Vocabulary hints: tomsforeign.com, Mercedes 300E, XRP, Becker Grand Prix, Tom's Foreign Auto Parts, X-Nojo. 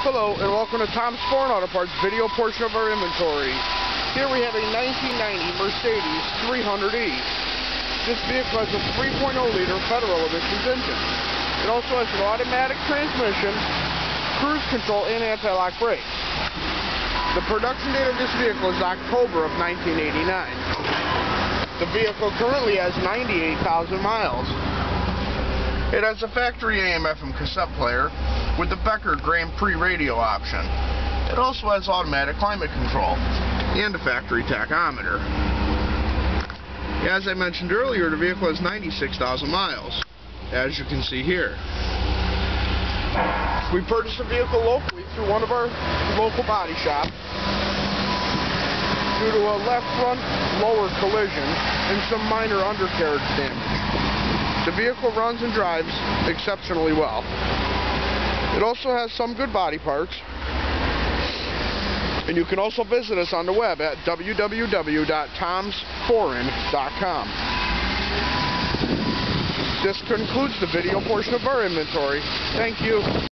Hello and welcome to Tom's Foreign Auto Parts video portion of our inventory. Here we have a 1990 Mercedes 300E. This vehicle has a 3.0 liter federal emissions engine. It also has an automatic transmission, cruise control, and anti-lock brakes. The production date of this vehicle is October of 1989. The vehicle currently has 98,000 miles. It has a factory AM/FM cassette player with the Becker Grand Prix radio option. It also has automatic climate control and a factory tachometer. As I mentioned earlier, the vehicle has 96,000 miles, as you can see here. We purchased the vehicle locally through one of our local body shops due to a left front lower collision and some minor undercarriage damage. The vehicle runs and drives exceptionally well. It also has some good body parts, and you can also visit us on the web at www.tomsforeign.com. This concludes the video portion of our inventory. Thank you.